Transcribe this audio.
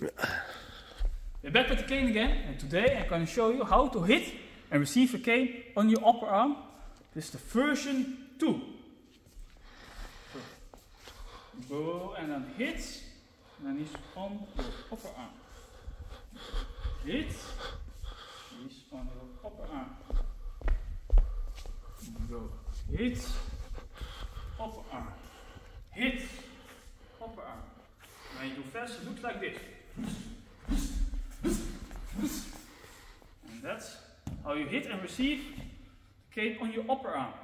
We're back with the cane again, and today I'm going to show you how to hit and receive a cane on your upper arm. This is the version 2. Go and then hits, and then he's on your upper arm. Hits, he's on your upper arm. Go, hits, upper arm. Hits, upper arm. When you do fast, it looks like this. And that's how you hit and receive the cane on your upper arm.